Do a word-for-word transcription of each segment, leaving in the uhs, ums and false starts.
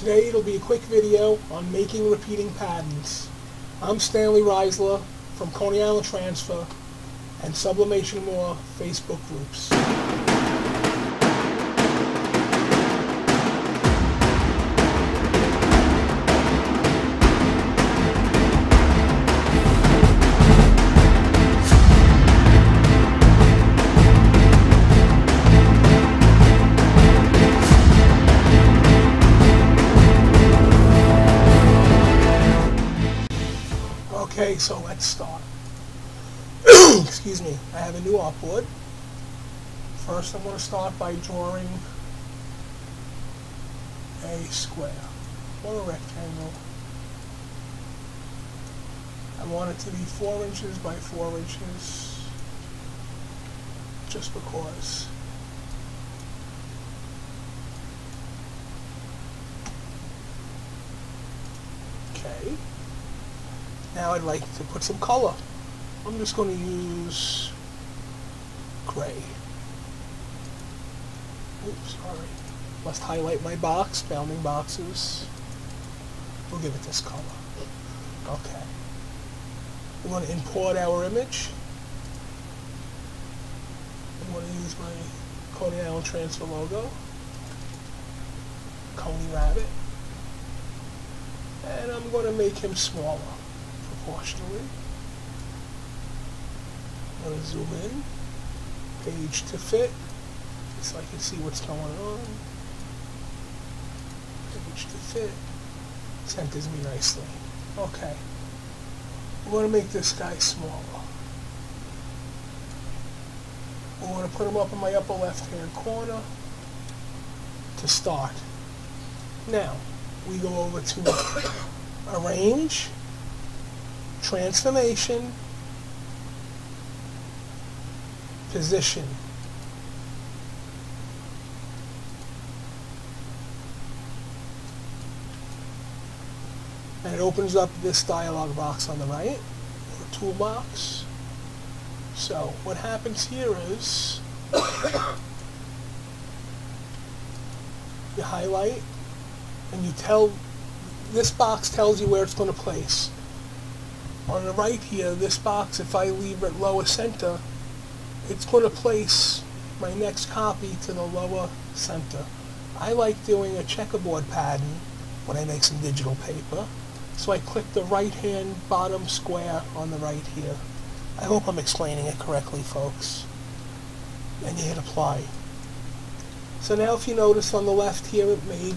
Today it'll be a quick video on making repeating patterns. I'm Stanley Reisler from Coney Island Transfer and Sublimation and More Facebook groups. Okay, so let's start. Excuse me, I have a new artboard. First I'm going to start by drawing a square or a rectangle. I want it to be four inches by four inches just because. Okay. Now I'd like to put some color. I'm just going to use gray. Oops, sorry. Must highlight my box, bounding boxes. We'll give it this color. Okay. We're going to import our image. I'm going to use my Coney Island Transfer logo. Coney Rabbit. And I'm going to make him smaller. Proportionally. I'm going to zoom in, page to fit, just so I can see what's going on. Page to fit, centers me nicely. Okay, we're going to make this guy smaller. We're going to put him up in my upper left-hand corner to start. Now, we go over to Arrange, Transformation, Position. And it opens up this dialog box on the right, or toolbox. So what happens here is you highlight and you tell, this box tells you where it's going to place. On the right here, this box, if I leave it lower center, it's going to place my next copy to the lower center. I like doing a checkerboard pattern when I make some digital paper, so I click the right-hand bottom square on the right here. I hope I'm explaining it correctly, folks. And you hit apply. So now if you notice on the left here, it made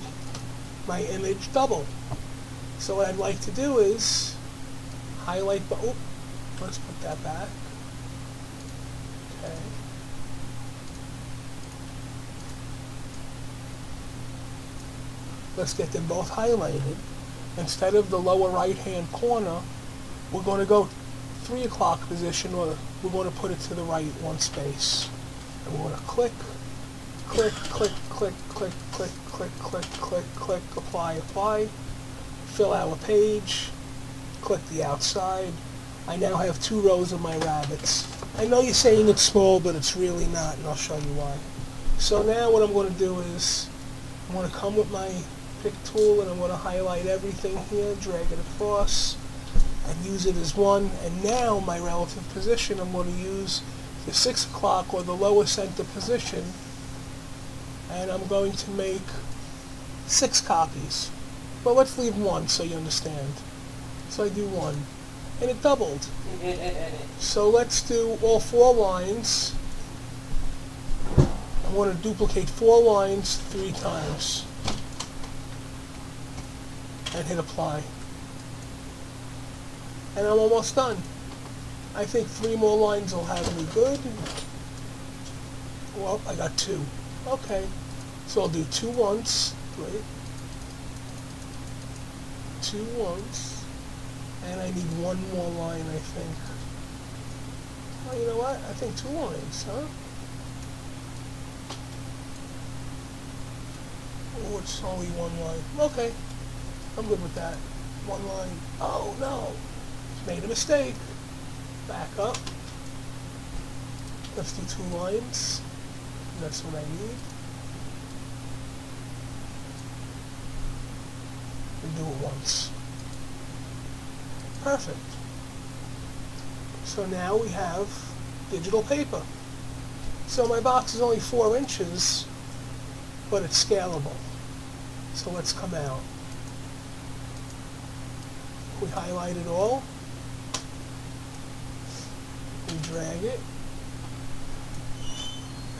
my image double. So what I'd like to do is highlight, but oh, let's put that back. Okay. Let's get them both highlighted. Instead of the lower right-hand corner, we're going to go three o'clock position, or we're going to put it to the right one space. And we're going to click, click, click, click, click, click, click, click, click, click, apply, apply, fill our page. Click the outside. I now have two rows of my rabbits. I know you're saying it's small, but it's really not, and I'll show you why. So now what I'm going to do is I'm going to come with my pick tool, and I'm going to highlight everything here, drag it across, and use it as one. And now my relative position, I'm going to use the six o'clock or the lower center position, and I'm going to make six copies. But let's leave one so you understand. So I do one, and it doubled. So let's do all four lines. I want to duplicate four lines three times. And hit apply. And I'm almost done. I think three more lines will have me good. Well, I got two. Okay. So I'll do two once. Great. Two once. And I need one more line, I think. Well, you know what? I think two lines, huh? Oh, it's only one line. Okay. I'm good with that. One line. Oh, no. Made a mistake. Back up. Let's do two lines. That's what I need. and do it once. Perfect. So now we have digital paper. So my box is only four inches, but it's scalable. So let's come out. We highlight it all. We drag it.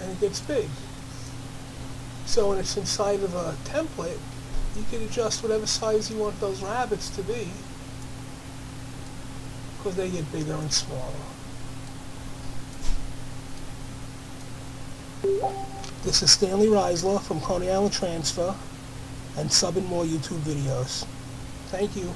And it gets big. So when it's inside of a template, you can adjust whatever size you want those rabbits to be, because they get bigger and smaller. This is Stanley Reisler from Coney Island Transfer and Sub and More YouTube videos. Thank you.